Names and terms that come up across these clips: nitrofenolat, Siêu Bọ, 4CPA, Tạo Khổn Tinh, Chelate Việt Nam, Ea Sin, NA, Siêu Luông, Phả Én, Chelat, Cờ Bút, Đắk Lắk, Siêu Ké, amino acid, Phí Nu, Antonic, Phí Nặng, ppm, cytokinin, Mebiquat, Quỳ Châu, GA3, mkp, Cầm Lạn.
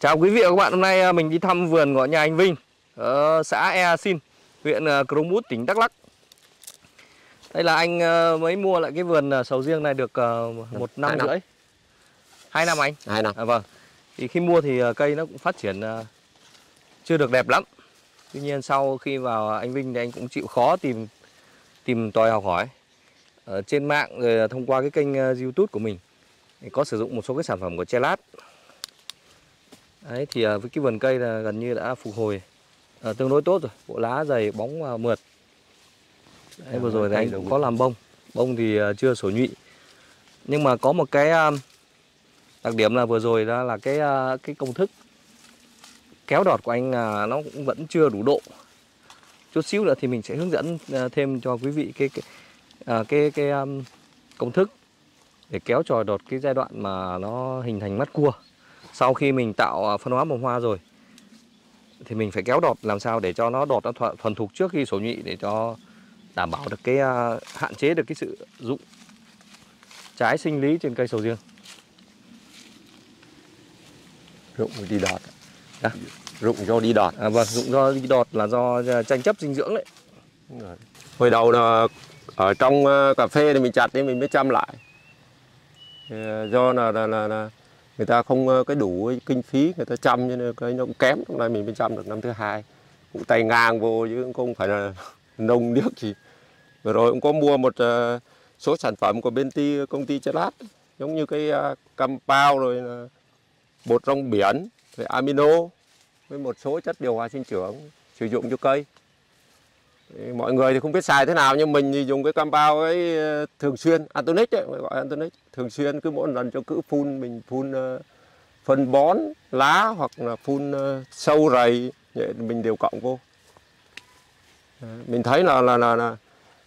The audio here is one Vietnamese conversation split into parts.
Chào quý vị và các bạn, hôm nay mình đi thăm vườn của nhà anh Vinh ở xã Ea Sin, huyện Cờ Bút, tỉnh Đắk Lắk. Đây là anh mới mua lại cái vườn sầu riêng này được một năm rưỡi. 2 năm anh? 2 năm. Vâng. Thì khi mua thì cây nó cũng phát triển chưa được đẹp lắm. Tuy nhiên sau khi vào anh Vinh thì anh cũng chịu khó tìm tòi học hỏi ở trên mạng, rồi thông qua cái kênh YouTube của mình thì có sử dụng một số cái sản phẩm của Chelat. Đấy, thì với cái vườn cây là gần như đã phục hồi tương đối tốt rồi, bộ lá dày, bóng mượt. Đấy, vừa rồi thì anh cũng có làm bông thì chưa sổ nhụy, nhưng mà có một cái đặc điểm là vừa rồi đó là cái công thức kéo đọt của anh là nó cũng vẫn chưa đủ độ. Chút xíu nữa thì mình sẽ hướng dẫn thêm cho quý vị cái công thức để kéo tròi đọt cái giai đoạn mà nó hình thành mắt cua. Sau khi mình tạo phân hóa mầm hoa rồi thì mình phải kéo đọt làm sao để cho nó đọt nó thuần thục trước khi sổ nhụy, để cho đảm bảo được cái hạn chế được cái sự rụng trái sinh lý trên cây sầu riêng. Rụng đi đọt. À? Rụng do đi đọt. À, vâng, rụng do đi đọt là do tranh chấp dinh dưỡng đấy. Hồi đầu là ở trong cà phê thì mình chặt thì mình mới chăm lại. Do là người ta không cái đủ kinh phí người ta chăm cho nên cái nó cũng kém, hôm nay mình mới chăm được năm thứ hai, cũng tay ngang vô chứ cũng không phải là nông nước gì. Vừa rồi cũng có mua một số sản phẩm của bên công ty Chelat, giống như cái compound rồi bột rong biển, rồi amino với một số chất điều hòa sinh trưởng sử dụng cho cây. Mọi người thì không biết xài thế nào, nhưng mình thì dùng cái compound ấy thường xuyên, Antonic ấy, gọi Antonic thường xuyên, cứ mỗi lần cho cứ phun, mình phun phân bón lá hoặc là phun sâu rầy mình đều cộng vô. Mình thấy là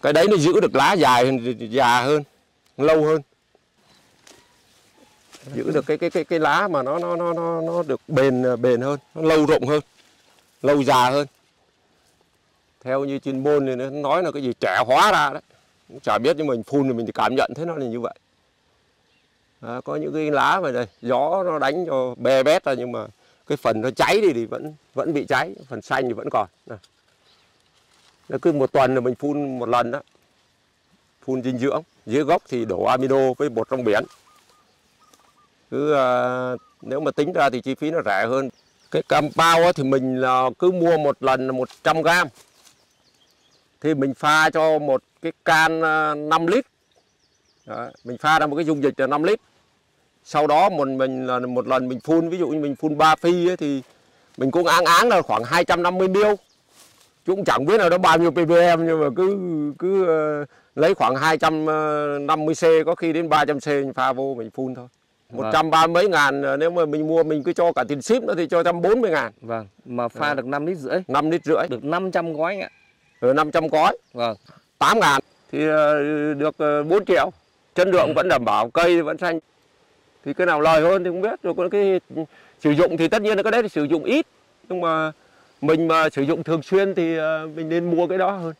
cái đấy nó giữ được lá già hơn, lâu hơn, giữ được cái lá mà nó được bền hơn, nó lâu rộng hơn, lâu già hơn. Theo như chuyên môn thì nó nói là cái gì trẻ hóa ra đấy, cũng chả biết, nhưng mình phun thì mình cảm nhận thấy nó là như vậy. À, có những cái lá mà đây gió nó đánh cho bè bét ra, nhưng mà cái phần nó cháy thì vẫn bị cháy, phần xanh thì vẫn còn. À, nó cứ một tuần là mình phun một lần đó, phun dinh dưỡng, dưới gốc thì đổ amino với bột rong biển. Cứ nếu mà tính ra thì chi phí nó rẻ hơn. Cái compound thì mình là cứ mua một lần 100 g. Thì mình pha cho một cái can 5 lít. Đó, mình pha ra một cái dung dịch là 5 lít. Sau đó mình là một lần mình phun, ví dụ như mình phun 3 phi ấy, thì mình cũng áng là khoảng 250 ml. Chứ cũng chẳng biết là nó bao nhiêu ppm, nhưng mà cứ lấy khoảng 250 c, có khi đến 300 c mình pha vô mình phun thôi. 130 mấy ngàn, nếu mà mình mua mình cứ cho cả tiền ship nữa thì cho 140 ngàn. Vâng, mà pha được 5 lít rưỡi. 5 lít rưỡi. Được 500 gói anh ạ. 500 gói. Vâng. 8 ngàn thì được 4 triệu. Chất lượng vẫn đảm bảo, cây vẫn xanh. Thì cái nào lời hơn thì không biết. Rồi còn cái sử dụng thì tất nhiên là cái đấy thì sử dụng ít. Nhưng mà mình mà sử dụng thường xuyên thì mình nên mua cái đó hơn.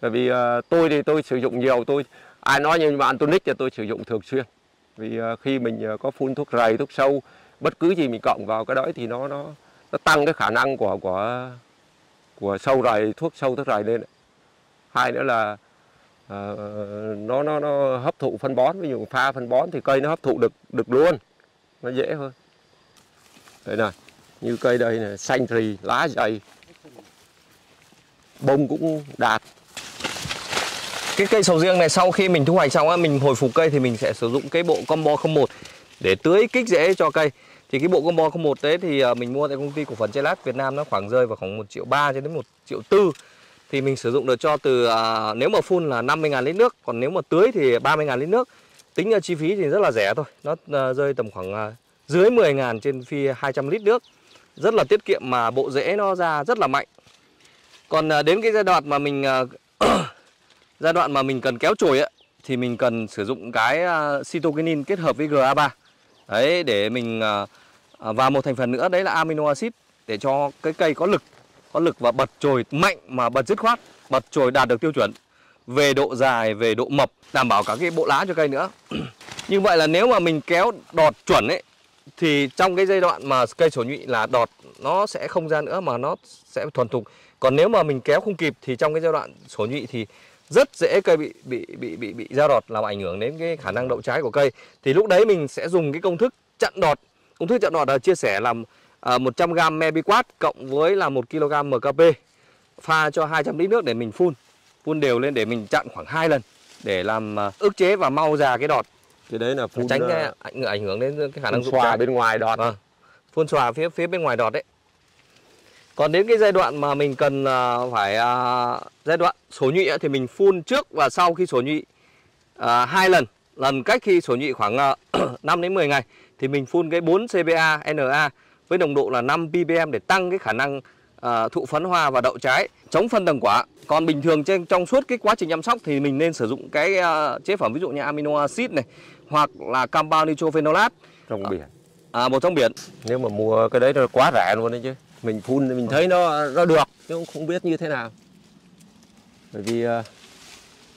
Bởi vì tôi thì tôi sử dụng nhiều, ai nói nhưng mà Antonic thì tôi sử dụng thường xuyên. Vì khi mình có phun thuốc rầy, thuốc sâu, bất cứ gì mình cộng vào cái đó thì nó tăng cái khả năng của sâu rầy, thuốc sâu, thuốc rầy lên. Hai nữa là nó hấp thụ phân bón, ví dụ pha phân bón thì cây nó hấp thụ được luôn, nó dễ hơn. Đây này, như cây đây này, xanh rì, lá dày, bông cũng đạt. Cái cây sầu riêng này sau khi mình thu hoạch xong á, mình hồi phục cây thì mình sẽ sử dụng cái bộ combo 01 để tưới kích rễ cho cây. Thì cái bộ combo 01 đấy thì mình mua tại công ty cổ phần Chelate Việt Nam, nó khoảng rơi vào khoảng 1,3 triệu cho đến 1,4 triệu. Thì mình sử dụng được cho từ nếu mà phun là 50 ngàn lít nước, còn nếu mà tưới thì 30 ngàn lít nước. Tính ra chi phí thì rất là rẻ thôi, nó rơi tầm khoảng dưới 10 ngàn trên phi 200 lít nước. Rất là tiết kiệm mà bộ rễ nó ra rất là mạnh. Còn đến cái giai đoạn mà mình cần kéo chồi ấy, thì mình cần sử dụng cái cytokinin kết hợp với GA3 đấy, để mình và một thành phần nữa đấy là amino acid, để cho cái cây có lực và bật chồi mạnh mà bật dứt khoát, bật chồi đạt được tiêu chuẩn về độ dài, về độ mập, đảm bảo cả cái bộ lá cho cây nữa. Như vậy là nếu mà mình kéo đọt chuẩn ấy thì trong cái giai đoạn mà cây sổ nhụy là đọt nó sẽ không ra nữa mà nó sẽ thuần thục. Còn nếu mà mình kéo không kịp thì trong cái giai đoạn sổ nhụy thì rất dễ cây bị ra đọt, làm ảnh hưởng đến cái khả năng đậu trái của cây. Thì lúc đấy mình sẽ dùng cái công thức chặn đọt. Công thức chặn đọt là chia sẻ làm 100g Mebiquat cộng với là 1kg mkp, pha cho 200 lít nước để mình phun đều lên để mình chặn khoảng 2 lần để làm ức chế và mau già cái đọt. Thì đấy là phun tránh cái ảnh hưởng đến cái khả năng rụng trái bên ngoài đọt. Vâng. Phun xòa phía bên ngoài đọt đấy. Còn đến cái giai đoạn mà mình cần phải giai đoạn sổ nhụy thì mình phun trước và sau khi sổ nhụy 2 lần, lần cách khi sổ nhụy khoảng 5 đến 10 ngày thì mình phun cái 4CBA NA với nồng độ là 5 ppm để tăng cái khả năng thụ phấn hoa và đậu trái, chống phân tầng quả. Còn bình thường trong suốt cái quá trình chăm sóc thì mình nên sử dụng cái chế phẩm ví dụ như amino acid này hoặc là compound nitrofenolat trong biển. Một trong biển. Nếu mà mua cái đấy nó quá rẻ luôn đấy chứ. Mình phun thì mình thấy nó được chứ không biết như thế nào. Bởi vì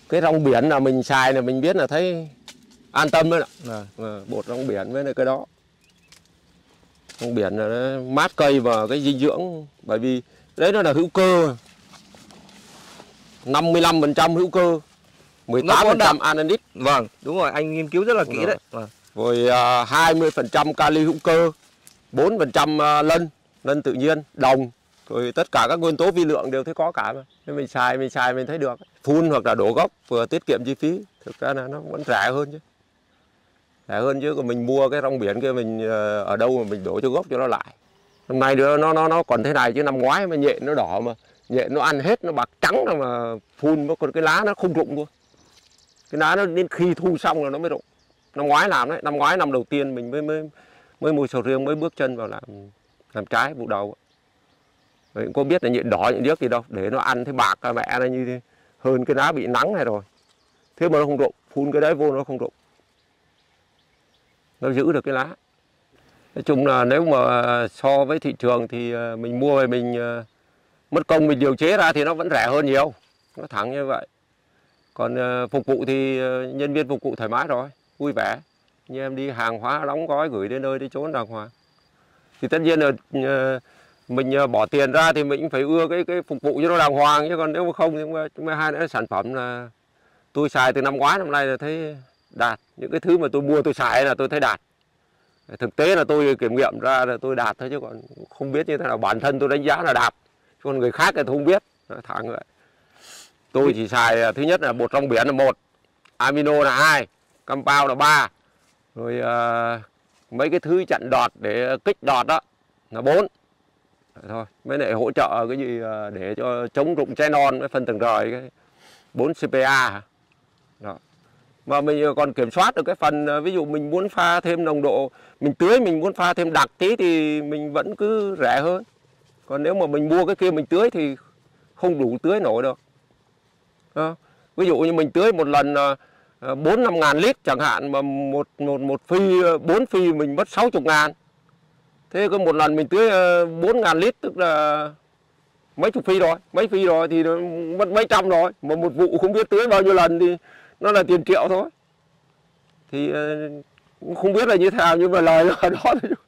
cái rong biển là mình xài là mình biết là thấy an tâm đấy ạ. Bột rong biển với cái đó. Rong biển là nó mát cây và cái dinh dưỡng, bởi vì đấy nó là hữu cơ. 55% hữu cơ, 18% anandit. Vâng, đúng rồi, anh nghiên cứu rất là kỹ đấy. Rồi 20% kali hữu cơ, 4% lân tự nhiên, đồng. Rồi tất cả các nguyên tố vi lượng đều thấy có cả mà. Nên mình xài mình thấy được. Phun hoặc là đổ gốc vừa tiết kiệm chi phí, thực ra là nó vẫn rẻ hơn chứ. Rẻ hơn chứ, còn mình mua cái rong biển kia mình ở đâu mà mình đổ cho gốc cho nó lại. Năm nay nó còn thế này chứ năm ngoái mà nhện nó đỏ mà. Nhện nó ăn hết, nó bạc trắng rồi mà phun, còn cái lá nó không rụng luôn. Cái lá nó đến khi thu xong là nó mới rụng. Năm ngoái làm đấy, năm đầu tiên mình mới mua sầu riêng, mới bước chân vào làm trái vụ đầu. Mình cũng có biết là nhện đỏ nhện điếc gì đâu, để nó ăn thấy bạc mẹ nó như thế. Hơn cái lá bị nắng này rồi. Thế mà nó không rụng, phun cái đấy vô nó không rụng. Nó giữ được cái lá. Nói chung là nếu mà so với thị trường thì mình mua về mình mất công mình điều chế ra thì nó vẫn rẻ hơn nhiều, nó thẳng như vậy. Còn phục vụ thì nhân viên phục vụ thoải mái rồi, vui vẻ. Như em đi hàng hóa đóng gói gửi đến nơi đến chốn đàng hoàng. Thì tất nhiên là mình bỏ tiền ra thì mình cũng phải ưa cái phục vụ cho nó đàng hoàng. Chứ còn nếu mà không thì chúng ta hai nữa sản phẩm là tôi xài từ năm ngoái năm nay là thấy đạt. Những cái thứ mà tôi mua tôi xài là tôi thấy đạt. Thực tế là tôi kiểm nghiệm ra là tôi đạt thôi chứ còn không biết như thế nào. Bản thân tôi đánh giá là đạt. Còn người khác thì tôi không biết, thẳng vậy. Tôi chỉ xài thứ nhất là bột rong biển là 1, amino là 2, compound là 3, rồi mấy cái thứ chặn đọt để kích đọt đó là 4. Thôi, mấy này hỗ trợ cái gì để cho chống rụng trái non với phân tầng rời cái 4CPA. Đó. Mà mình còn kiểm soát được cái phần, ví dụ mình muốn pha thêm nồng độ, mình tưới mình muốn pha thêm đặc tí thì mình vẫn cứ rẻ hơn. Còn nếu mà mình mua cái kia mình tưới thì không đủ tưới nổi được. Đó. Ví dụ như mình tưới một lần 4-5 ngàn lít chẳng hạn mà một phi, 4 phi mình mất 60 ngàn. Thế cứ một lần mình tưới 4 ngàn lít tức là mấy chục phi rồi, thì mất mấy trăm rồi. Mà một vụ không biết tưới bao nhiêu lần thì nó là tiền triệu thôi. Thì không biết là như thế nào nhưng mà lời là đó thôi.